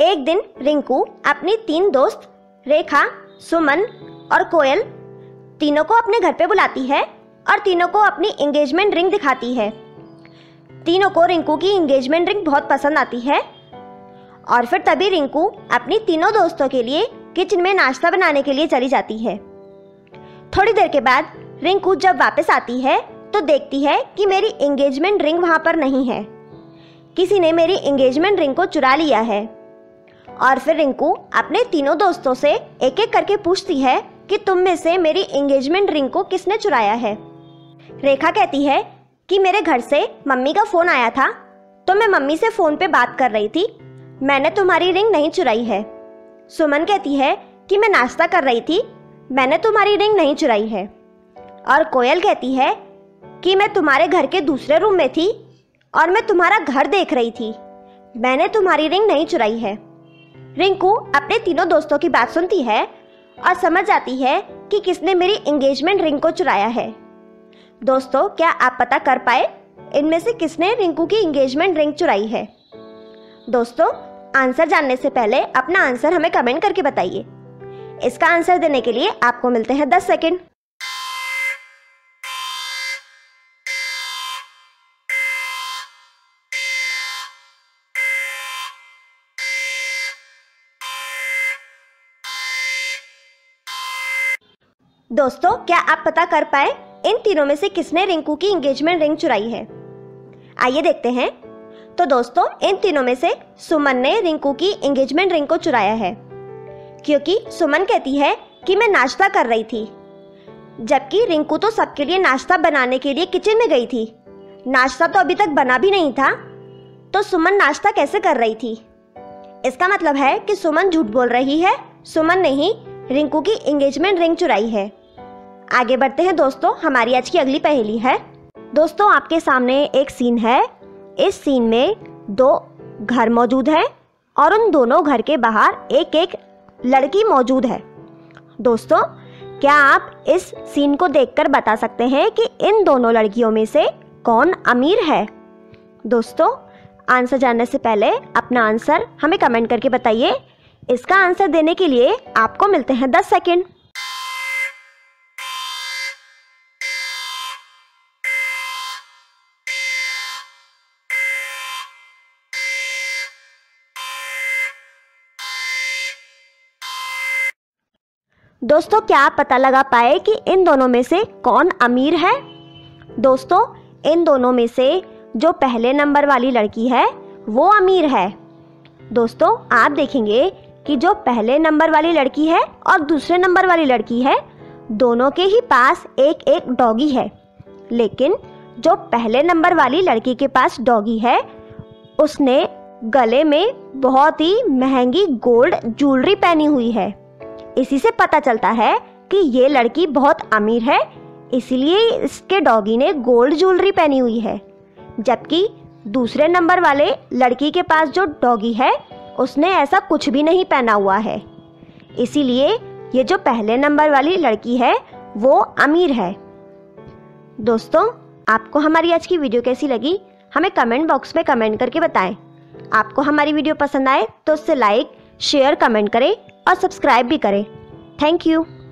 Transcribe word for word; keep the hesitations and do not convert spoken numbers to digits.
एक दिन रिंकू अपनी तीन दोस्त रेखा, सुमन और कोयल तीनों को अपने घर पे बुलाती है और तीनों को अपनी एंगेजमेंट रिंग दिखाती है। तीनों को रिंकू की एंगेजमेंट रिंग बहुत पसंद आती है और फिर तभी रिंकू अपनी तीनों दोस्तों के लिए किचन में नाश्ता बनाने के लिए चली जाती है। थोड़ी देर के बाद रिंकू जब वापस आती है तो देखती है कि मेरी एंगेजमेंट रिंग वहाँ पर नहीं है, किसी ने मेरी एंगेजमेंट रिंग को चुरा लिया है। और फिर रिंकू अपने तीनों दोस्तों से एक एक करके पूछती है कि तुम में से मेरी एंगेजमेंट रिंग को किसने चुराया है। रेखा कहती है कि मेरे घर से मम्मी का फ़ोन आया था तो मैं मम्मी से फ़ोन पे बात कर रही थी, मैंने तुम्हारी रिंग नहीं चुराई है। सुमन कहती है कि मैं नाश्ता कर रही थी, मैंने तुम्हारी रिंग नहीं चुराई है। और कोयल कहती है कि मैं तुम्हारे घर के दूसरे रूम में थी और मैं तुम्हारा घर देख रही थी, मैंने तुम्हारी रिंग नहीं चुराई है। रिंकू अपने तीनों दोस्तों की बात सुनती है और समझ जाती है कि किसने मेरी एंगेजमेंट रिंग को चुराया है। दोस्तों, क्या आप पता कर पाए इनमें से किसने रिंकू की एंगेजमेंट रिंग चुराई है? दोस्तों, आंसर जानने से पहले अपना आंसर हमें कमेंट करके बताइए। इसका आंसर देने के लिए आपको मिलते हैं दस सेकंड। दोस्तों, क्या आप पता कर पाए इन तीनों में से किसने रिंकू की एंगेजमेंट रिंग चुराई है? आइए देखते हैं। तो दोस्तों, इन तीनों में से सुमन ने रिंकू की एंगेजमेंट रिंग को चुराया है, क्योंकि सुमन कहती है कि मैं नाश्ता कर रही थी, जबकि रिंकू तो सबके लिए नाश्ता बनाने के लिए किचन में गई थी, नाश्ता तो अभी तक बना भी नहीं था, तो सुमन नाश्ता कैसे कर रही थी? इसका मतलब है कि सुमन झूठ बोल रही है, सुमन ने ही रिंकू की एंगेजमेंट रिंग चुराई है। आगे बढ़ते हैं दोस्तों, हमारी आज की अगली पहेली है। दोस्तों, आपके सामने एक सीन है। इस सीन में दो घर मौजूद हैं और उन दोनों घर के बाहर एक एक लड़की मौजूद है। दोस्तों, क्या आप इस सीन को देखकर बता सकते हैं कि इन दोनों लड़कियों में से कौन अमीर है? दोस्तों, आंसर जानने से पहले अपना आंसर हमें कमेंट करके बताइए। इसका आंसर देने के लिए आपको मिलते हैं दस सेकंड। दोस्तों, क्या आप पता लगा पाए कि इन दोनों में से कौन अमीर है? दोस्तों, इन दोनों में से जो पहले नंबर वाली लड़की है वो अमीर है। दोस्तों, आप देखेंगे कि जो पहले नंबर वाली लड़की है और दूसरे नंबर वाली लड़की है, दोनों के ही पास एक एक डॉगी है, लेकिन जो पहले नंबर वाली लड़की के पास डॉगी है उसने गले में बहुत ही महंगी गोल्ड ज्वेलरी पहनी हुई है। इसी से पता चलता है कि ये लड़की बहुत अमीर है, इसलिए इसके डॉगी ने गोल्ड ज्वेलरी पहनी हुई है, जबकि दूसरे नंबर वाले लड़की के पास जो डॉगी है उसने ऐसा कुछ भी नहीं पहना हुआ है, इसीलिए ये जो पहले नंबर वाली लड़की है वो अमीर है। दोस्तों, आपको हमारी आज की वीडियो कैसी लगी हमें कमेंट बॉक्स में कमेंट करके बताएं। आपको हमारी वीडियो पसंद आए तो उससे लाइक, शेयर, कमेंट करें और सब्सक्राइब भी करें। Thank you.